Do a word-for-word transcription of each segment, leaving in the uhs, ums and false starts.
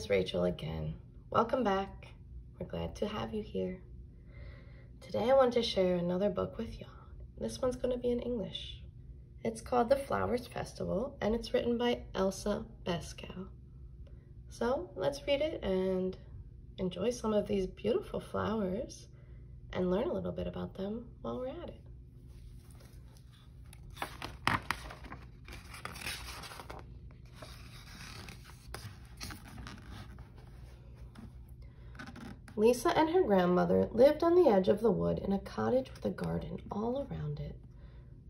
it's Rachel again. Welcome back. We're glad to have you here. Today I want to share another book with y'all. This one's going to be in English. It's called The Flowers' Festival, and it's written by Elsa Beskow. So let's read it and enjoy some of these beautiful flowers and learn a little bit about them while we're at it. Lisa and her grandmother lived on the edge of the wood in a cottage with a garden all around it.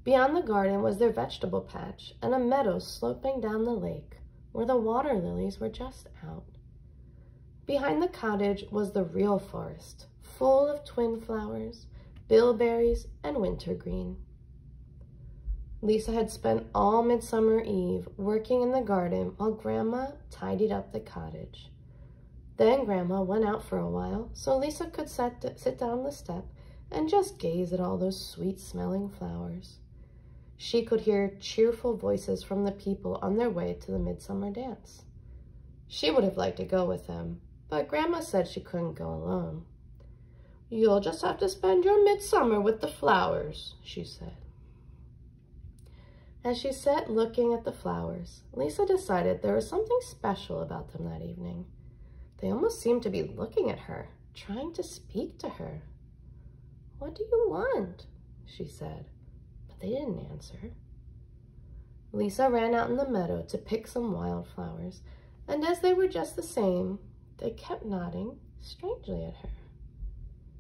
Beyond the garden was their vegetable patch and a meadow sloping down the lake where the water lilies were just out. Behind the cottage was the real forest, full of twin flowers, bilberries, and wintergreen. Lisa had spent all Midsummer Eve working in the garden while Grandma tidied up the cottage. Then Grandma went out for a while, so Lisa could sit, sit down on the step and just gaze at all those sweet-smelling flowers. She could hear cheerful voices from the people on their way to the midsummer dance. She would have liked to go with them, but Grandma said she couldn't go alone. "You'll just have to spend your midsummer with the flowers," she said. As she sat looking at the flowers, Lisa decided there was something special about them that evening. They almost seemed to be looking at her, trying to speak to her. "What do you want?" she said, but they didn't answer. Lisa ran out in the meadow to pick some wildflowers, and as they were just the same, they kept nodding strangely at her.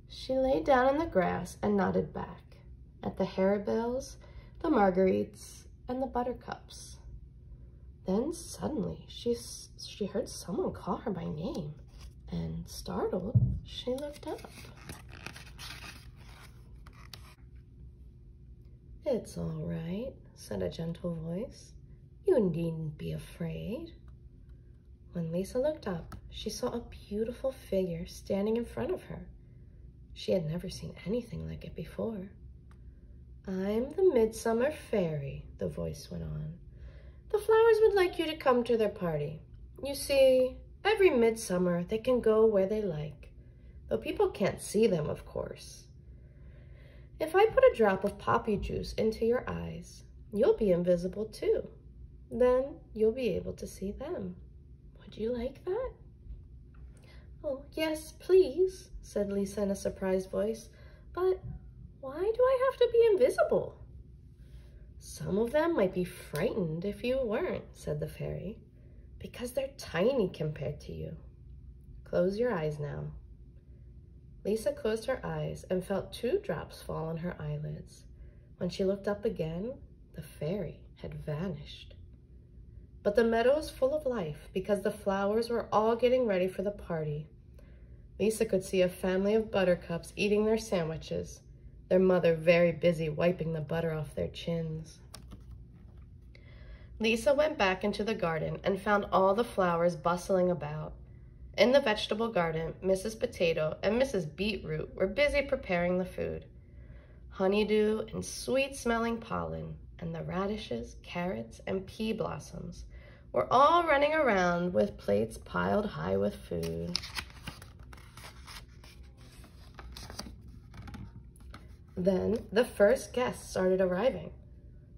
She lay down in the grass and nodded back at the harebells, the marguerites, and the buttercups. Then suddenly, she, she heard someone call her by name, and startled, she looked up. "It's all right," said a gentle voice. "You needn't be afraid." When Lisa looked up, she saw a beautiful figure standing in front of her. She had never seen anything like it before. "I'm the Midsummer Fairy," the voice went on. "The flowers would like you to come to their party. You see, every midsummer they can go where they like, though people can't see them, of course. If I put a drop of poppy juice into your eyes, you'll be invisible too. Then you'll be able to see them. Would you like that?" "Oh, yes, please," said Lisa in a surprised voice. "But why do I have to be invisible?" "Some of them might be frightened if you weren't," said the fairy, "because they're tiny compared to you. Close your eyes now." Lisa closed her eyes and felt two drops fall on her eyelids. When she looked up again, the fairy had vanished. But the meadow was full of life because the flowers were all getting ready for the party. Lisa could see a family of buttercups eating their sandwiches, their mother very busy wiping the butter off their chins. Lisa went back into the garden and found all the flowers bustling about. In the vegetable garden, Missus Potato and Missus Beetroot were busy preparing the food. Honeydew and sweet-smelling pollen and the radishes, carrots, and pea blossoms were all running around with plates piled high with food. Then the first guests started arriving,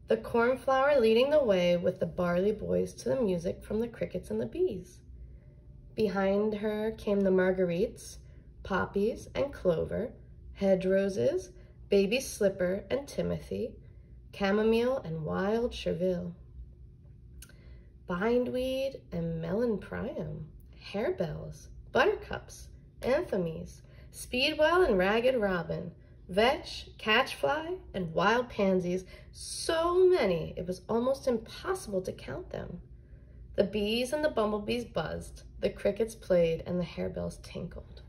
the cornflower leading the way with the barley boys to the music from the crickets and the bees. Behind her came the marguerites, poppies and clover, hedge roses, baby slipper and timothy, chamomile and wild chervil, bindweed and melon priam, harebells, buttercups, anthemes, speedwell and ragged robin, vetch, catchfly, and wild pansies, so many it was almost impossible to count them. The bees and the bumblebees buzzed, the crickets played, and the harebells tinkled.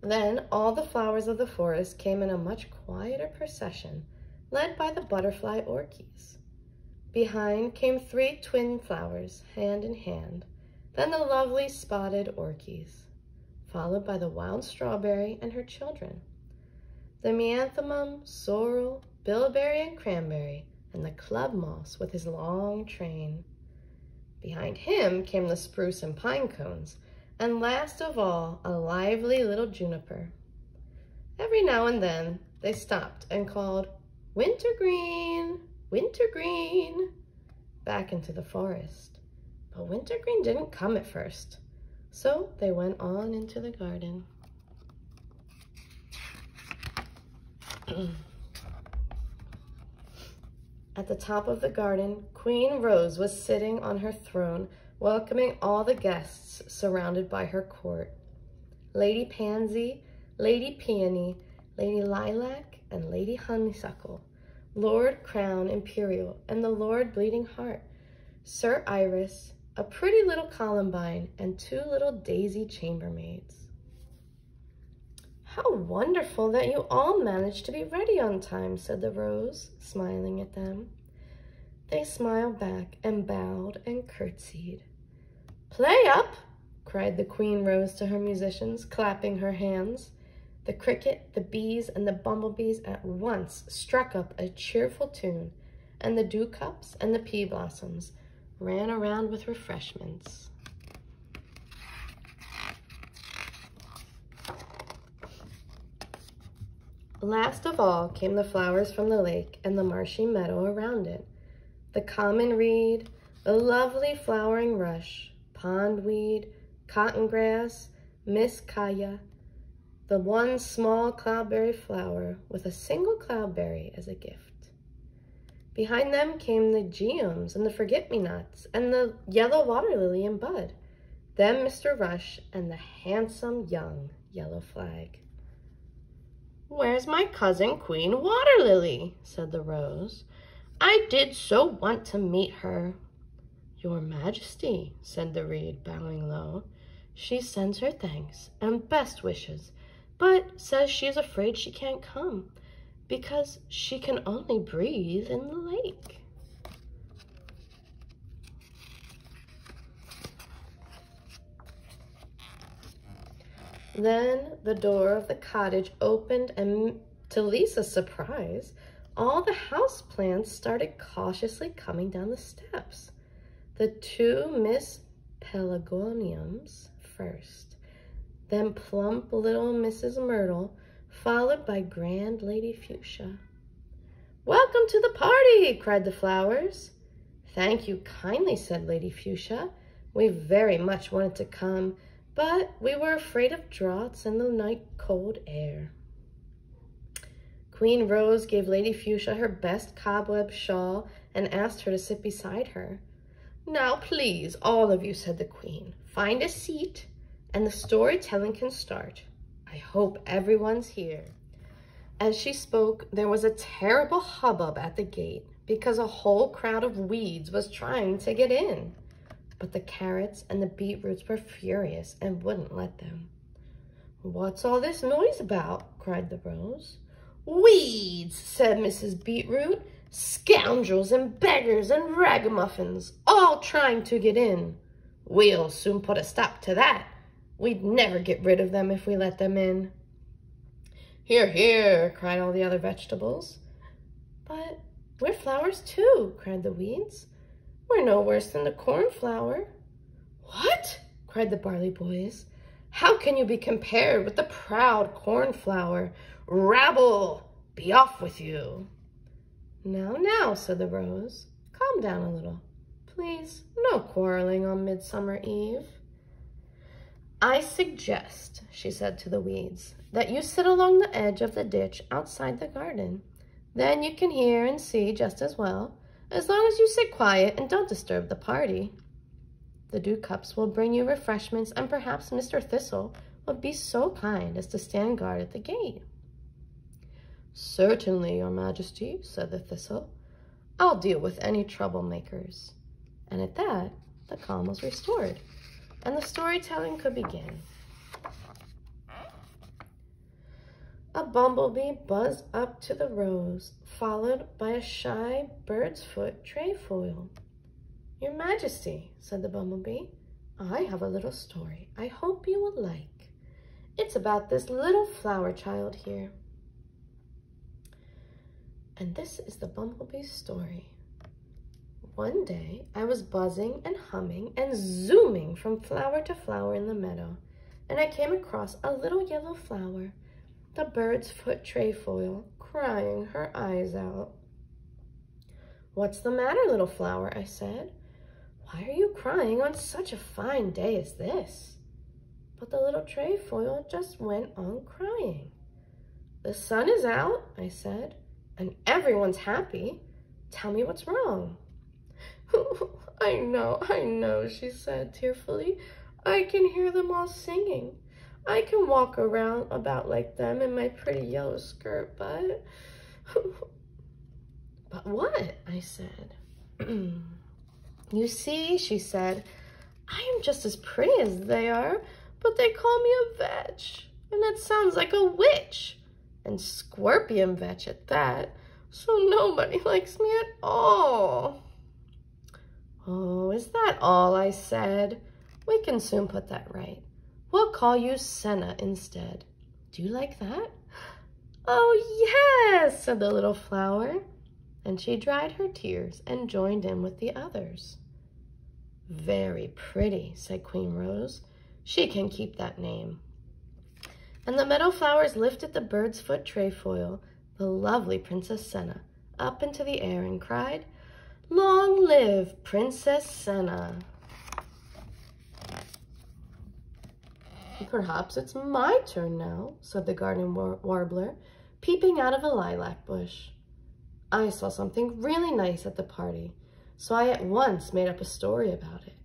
Then all the flowers of the forest came in a much quieter procession, led by the butterfly orchids. Behind came three twin flowers, hand in hand, then the lovely spotted orchids, followed by the wild strawberry and her children. The meanthemum, sorrel, Bilberry and Cranberry, and the club moss with his long train. Behind him came the spruce and pine cones, and last of all, a lively little juniper. Every now and then, they stopped and called, "Wintergreen, Wintergreen," back into the forest. But Wintergreen didn't come at first, so they went on into the garden. At the top of the garden, Queen Rose was sitting on her throne, welcoming all the guests surrounded by her court. Lady Pansy, Lady Peony, Lady Lilac, and Lady Honeysuckle, Lord Crown Imperial, and the Lord Bleeding Heart, Sir Iris, a pretty little columbine, and two little daisy chambermaids. "How wonderful that you all managed to be ready on time," said the rose, smiling at them. They smiled back and bowed and curtsied. "Play up!" cried the Queen Rose to her musicians, clapping her hands. The cricket, the bees, and the bumblebees at once struck up a cheerful tune, and the dewcups and the pea blossoms ran around with refreshments. Last of all came the flowers from the lake and the marshy meadow around it. The common reed, the lovely flowering rush, pondweed, cotton grass, miskaya, the one small cloudberry flower with a single cloudberry as a gift. Behind them came the geums and the forget-me-nots and the yellow water lily in bud, then Mister Rush and the handsome young yellow flag. "Where's my cousin Queen Water Lily?" said the rose. "I did so want to meet her." "Your Majesty," said the reed, bowing low, "she sends her thanks and best wishes, but says she is afraid she can't come because she can only breathe in the lake." Then the door of the cottage opened, and to Lisa's surprise, all the house plants started cautiously coming down the steps. The two Miss Pelargoniums first, then plump little Missus Myrtle, followed by grand Lady Fuchsia. "Welcome to the party," cried the flowers. "Thank you kindly," said Lady Fuchsia. "We very much wanted to come, but we were afraid of draughts and the night cold air." Queen Rose gave Lady Fuchsia her best cobweb shawl and asked her to sit beside her. "Now please, all of you," said the Queen, "find a seat and the storytelling can start. I hope everyone's here." As she spoke, there was a terrible hubbub at the gate because a whole crowd of weeds was trying to get in. But the carrots and the beetroots were furious and wouldn't let them. "What's all this noise about?" cried the rose. "Weeds," said Missus Beetroot. "Scoundrels and beggars and ragamuffins, all trying to get in. We'll soon put a stop to that. We'd never get rid of them if we let them in." "Hear, hear," cried all the other vegetables. "But we're flowers too," cried the weeds. "We're no worse than the cornflower." "What?" cried the barley boys. "How can you be compared with the proud cornflower? Rabble, be off with you." "Now, now," said the rose, "calm down a little. Please, no quarreling on Midsummer Eve." "I suggest," she said to the weeds, "that you sit along the edge of the ditch outside the garden. Then you can hear and see just as well, as long as you sit quiet and don't disturb the party. The dewcups will bring you refreshments, and perhaps Mister Thistle will be so kind as to stand guard at the gate." "Certainly, Your Majesty," said the thistle. "I'll deal with any troublemakers." And at that, the calm was restored, and the storytelling could begin. A bumblebee buzzed up to the rose, followed by a shy bird's foot trefoil. "Your Majesty," said the bumblebee, "I have a little story I hope you will like. It's about this little flower child here." And this is the bumblebee's story. One day, I was buzzing and humming and zooming from flower to flower in the meadow, and I came across a little yellow flower, the bird's foot trefoil, crying her eyes out. "What's the matter, little flower?" I said. "Why are you crying on such a fine day as this?" But the little trefoil just went on crying. "The sun is out," I said, "and everyone's happy. Tell me what's wrong." "I know, I know," she said tearfully. "I can hear them all singing. I can walk around about like them in my pretty yellow skirt, but..." "But what?" I said. "You see," she said, "I am just as pretty as they are, but they call me a vetch, and that sounds like a witch, and scorpion vetch at that, so nobody likes me at all." "Oh, is that all?" I said. "We can soon put that right. We'll call you Senna instead. Do you like that?" "Oh, yes," said the little flower. And she dried her tears and joined in with the others. "Very pretty," said Queen Rose. "She can keep that name." And the meadow flowers lifted the bird's foot trefoil, the lovely Princess Senna, up into the air and cried, "Long live Princess Senna." "Perhaps it's my turn now," said the garden war warbler, peeping out of a lilac bush. I saw something really nice at the party, so I at once made up a story about it.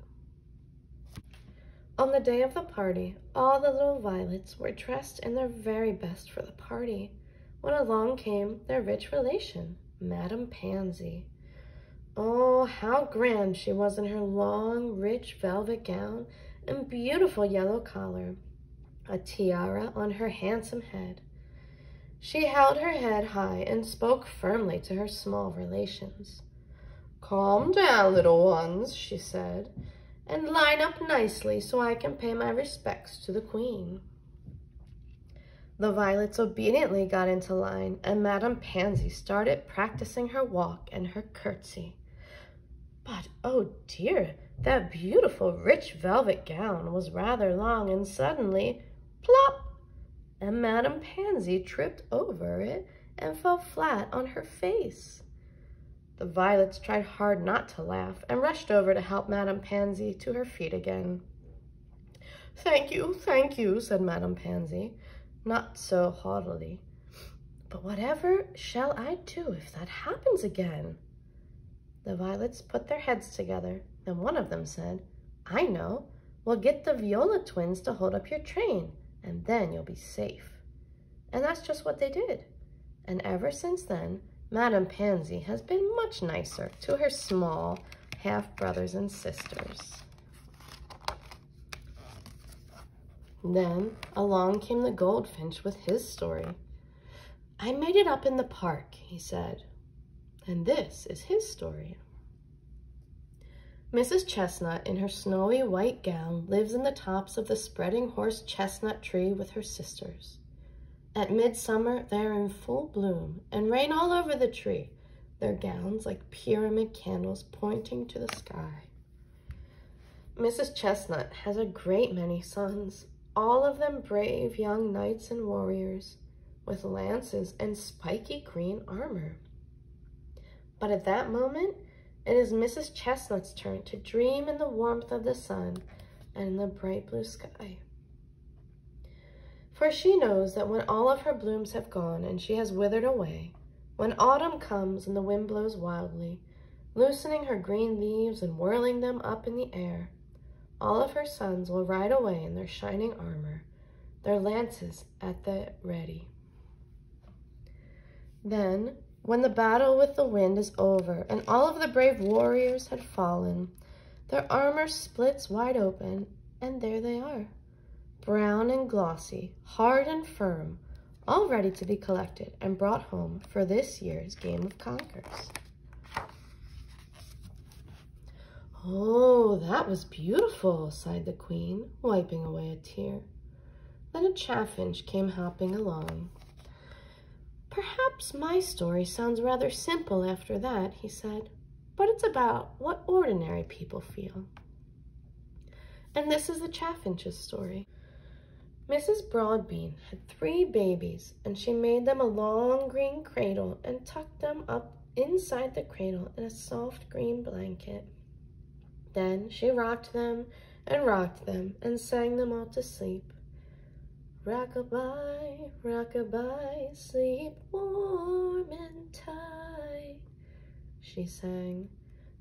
On the day of the party, all the little violets were dressed in their very best for the party, when along came their rich relation, Madame Pansy. Oh, how grand she was in her long, rich velvet gown and beautiful yellow collar, a tiara on her handsome head. She held her head high and spoke firmly to her small relations. "Calm down, little ones," she said, "and line up nicely so I can pay my respects to the queen." The violets obediently got into line, and Madame Pansy started practicing her walk and her curtsy. But, oh dear, that beautiful rich velvet gown was rather long, and suddenly, plop! And Madame Pansy tripped over it and fell flat on her face. The violets tried hard not to laugh and rushed over to help Madame Pansy to her feet again. "Thank you, thank you," said Madame Pansy, not so haughtily. "But whatever shall I do if that happens again?" The violets put their heads together, and one of them said, "I know, we'll get the Viola twins to hold up your train, and then you'll be safe." And that's just what they did. And ever since then, Madame Pansy has been much nicer to her small half-brothers and sisters. Then along came the goldfinch with his story. "I made it up in the park," he said. And this is his story. Missus Chestnut, in her snowy white gown, lives in the tops of the spreading horse chestnut tree with her sisters. At midsummer, they are in full bloom and rain all over the tree, their gowns like pyramid candles pointing to the sky. Missus Chestnut has a great many sons, all of them brave young knights and warriors, with lances and spiky green armor. But at that moment, it is Missus Chestnut's turn to dream in the warmth of the sun and in the bright blue sky. For she knows that when all of her blooms have gone and she has withered away, when autumn comes and the wind blows wildly, loosening her green leaves and whirling them up in the air, all of her sons will ride away in their shining armor, their lances at the ready. Then, when the battle with the wind is over and all of the brave warriors had fallen, their armor splits wide open, and there they are, brown and glossy, hard and firm, all ready to be collected and brought home for this year's Game of Conquers. "Oh, that was beautiful," sighed the queen, wiping away a tear. Then a chaffinch came hopping along. "Perhaps Perhaps my story sounds rather simple after that, he said, but it's about what ordinary people feel. And this is the chaffinch's story. Missus Broadbean had three babies, and she made them a long green cradle and tucked them up inside the cradle in a soft green blanket. Then she rocked them and rocked them and sang them all to sleep. Rock-a-bye, rock-a-bye, sleep warm and tight, she sang.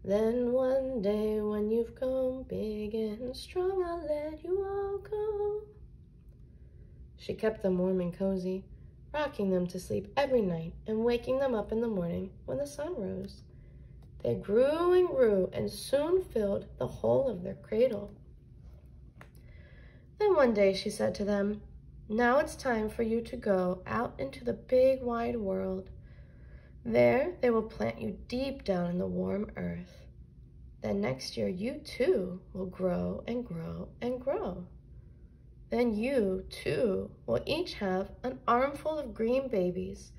Then one day when you've grown big and strong, I'll let you all go. She kept them warm and cozy, rocking them to sleep every night and waking them up in the morning when the sun rose. They grew and grew and soon filled the whole of their cradle. Then one day she said to them, "Now it's time for you to go out into the big wide world. There they will plant you deep down in the warm earth. Then next year you too will grow and grow and grow. Then you too will each have an armful of green babies,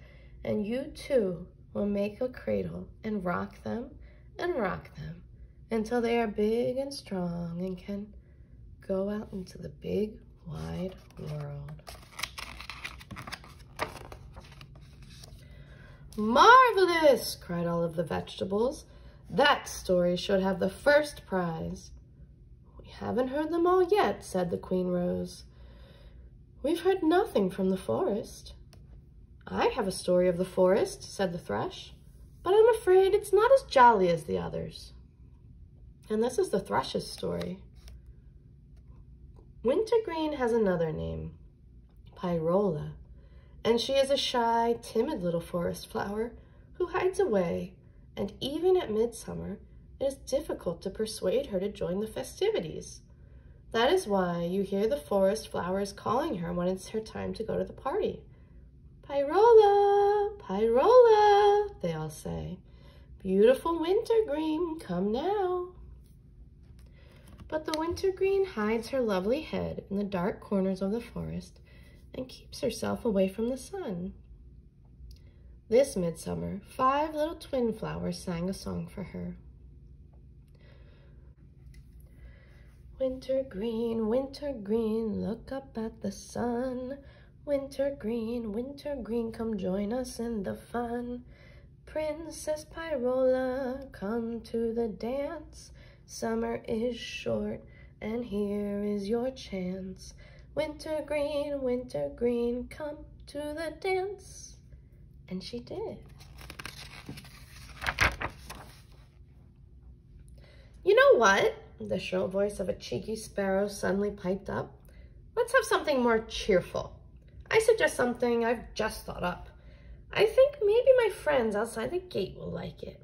and you too will make a cradle and rock them and rock them until they are big and strong and can go out into the big wide world." "Marvelous!" cried all of the vegetables. "That story should have the first prize." "Haven't heard them all yet," said the Queen Rose. "We've heard nothing from the forest." "I have a story of the forest," said the Thrush, "but I'm afraid it's not as jolly as the others." And this is the Thrush's story. Wintergreen has another name, Pyrola, and she is a shy, timid little forest flower who hides away, and even at midsummer, it is difficult to persuade her to join the festivities. That is why you hear the forest flowers calling her when it's her time to go to the party. "Pyrola, Pyrola," they all say. "Beautiful wintergreen, come now." But the wintergreen hides her lovely head in the dark corners of the forest and keeps herself away from the sun. This midsummer, five little twin flowers sang a song for her. "Wintergreen, wintergreen, look up at the sun. Wintergreen, wintergreen, come join us in the fun. Princess Pyrola, come to the dance. Summer is short, and here is your chance. Wintergreen, wintergreen, come to the dance." And she did. "You know what?" the shrill voice of a cheeky sparrow suddenly piped up. "Let's have something more cheerful. I suggest something I've just thought up. I think maybe my friends outside the gate will like it."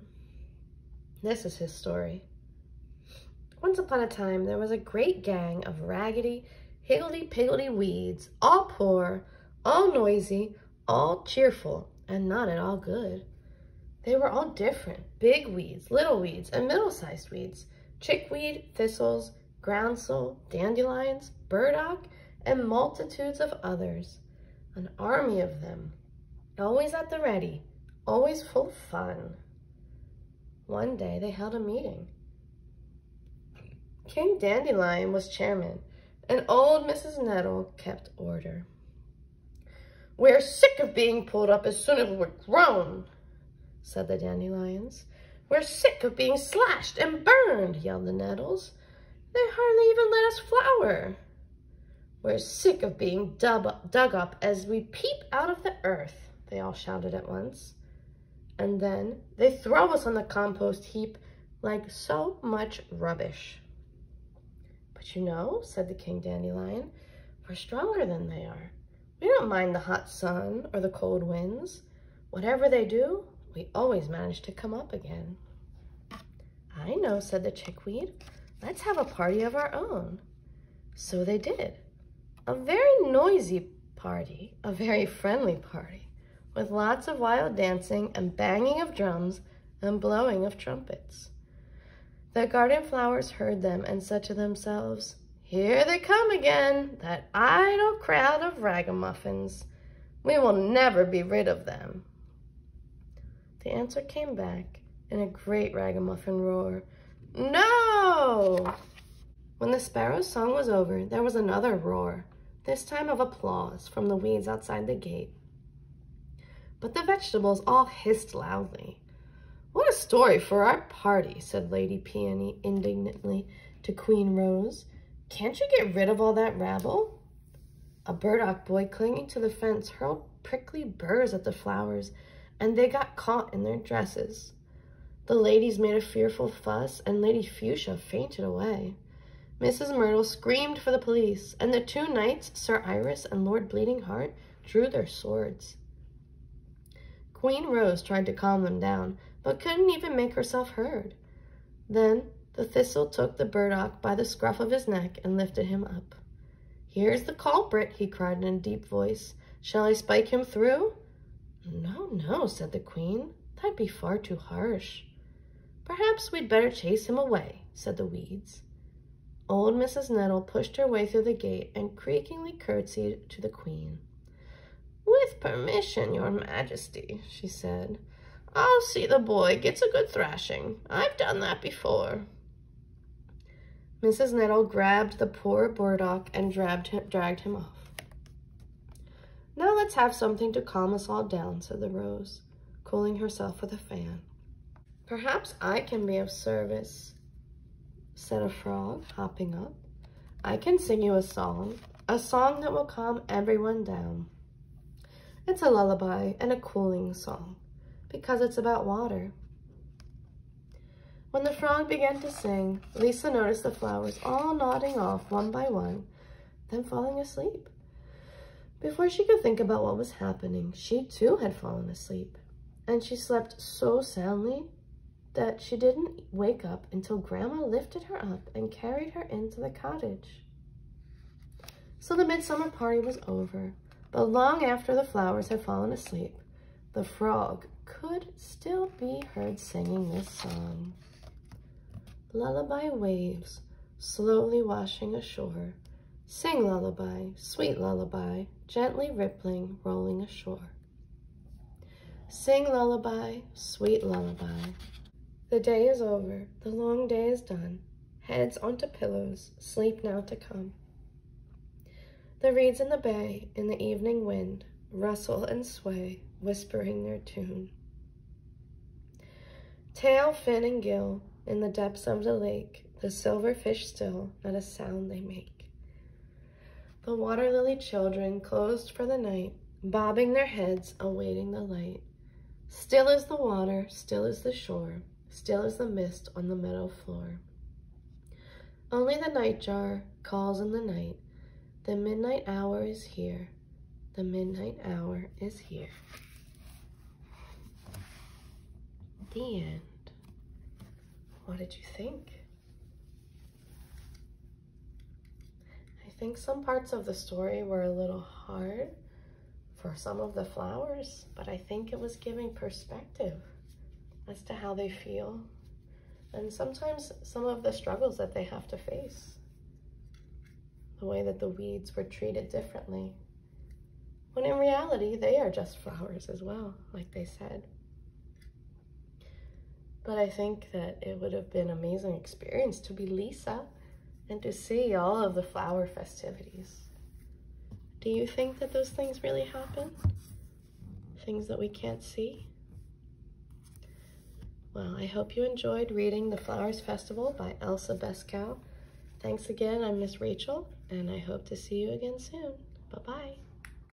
This is his story. Once upon a time, there was a great gang of raggedy, higgledy-piggledy weeds, all poor, all noisy, all cheerful, and not at all good. They were all different, big weeds, little weeds, and middle-sized weeds, chickweed, thistles, groundsel, dandelions, burdock, and multitudes of others. An army of them, always at the ready, always full of fun. One day they held a meeting. King Dandelion was chairman, and old Missus Nettle kept order. "We're sick of being pulled up as soon as we're grown," said the dandelions. "We're sick of being slashed and burned," yelled the nettles. "They hardly even let us flower." "We're sick of being dug up, dug up as we peep out of the earth," they all shouted at once. "And then they throw us on the compost heap like so much rubbish." "But you know," said the King Dandelion, "we're stronger than they are. We don't mind the hot sun or the cold winds. Whatever they do, we always manage to come up again." "I know," said the chickweed. "Let's have a party of our own." So they did. A very noisy party, a very friendly party, with lots of wild dancing and banging of drums and blowing of trumpets. The garden flowers heard them and said to themselves, "Here they come again, that idle crowd of ragamuffins. We will never be rid of them. The answer came back in a great ragamuffin roar. No! When the sparrow's song was over, there was another roar, this time of applause from the weeds outside the gate. But the vegetables all hissed loudly. What a story for our party, said Lady Peony indignantly to Queen Rose. Can't you get rid of all that rabble? A burdock boy clinging to the fence hurled prickly burrs at the flowers, and they got caught in their dresses. The ladies made a fearful fuss, and Lady Fuchsia fainted away. Missus Myrtle screamed for the police, and the two knights, Sir Iris and Lord Bleeding Heart, drew their swords. Queen Rose tried to calm them down, but couldn't even make herself heard. Then the thistle took the burdock by the scruff of his neck and lifted him up. Here's the culprit, he cried in a deep voice. Shall I spike him through? No, no, said the queen. That'd be far too harsh. Perhaps we'd better chase him away, said the weeds. Old Missus Nettle pushed her way through the gate and creakingly curtsied to the queen. With permission, your majesty, she said. I'll see the boy gets a good thrashing. I've done that before. Missus Nettle grabbed the poor burdock and dragged him, dragged him off. Now let's have something to calm us all down, said the rose, cooling herself with a fan. Perhaps I can be of service, said a frog, hopping up. I can sing you a song, a song that will calm everyone down. It's a lullaby and a cooling song, because it's about water. When the frog began to sing, Lisa noticed the flowers all nodding off one by one, then falling asleep. Before she could think about what was happening, she too had fallen asleep, and she slept so soundly that she didn't wake up until Grandma lifted her up and carried her into the cottage. So the midsummer party was over, but long after the flowers had fallen asleep, the frog could still be heard singing this song. Lullaby waves, slowly washing ashore. Sing lullaby, sweet lullaby, gently rippling, rolling ashore. Sing lullaby, sweet lullaby. The day is over, the long day is done. Heads onto pillows, sleep now to come. The reeds in the bay, in the evening wind, rustle and sway, whispering their tune. Tail, fin, and gill, in the depths of the lake, the silver fish still, not a sound they make. The water lily children closed for the night, bobbing their heads, awaiting the light. Still is the water, still is the shore, still is the mist on the meadow floor. Only the nightjar calls in the night. The midnight hour is here. The midnight hour is here. The end. What did you think? I think some parts of the story were a little hard for some of the flowers, but I think it was giving perspective as to how they feel, and sometimes some of the struggles that they have to face. The way that the weeds were treated differently, when in reality, they are just flowers as well, like they said. But I think that it would have been an amazing experience to be Lisa and to see all of the flower festivities. Do you think that those things really happen? Things that we can't see? Well, I hope you enjoyed reading The Flowers' Festival by Elsa Beskow. Thanks again, I'm Miss Rachel, and I hope to see you again soon. Bye-bye.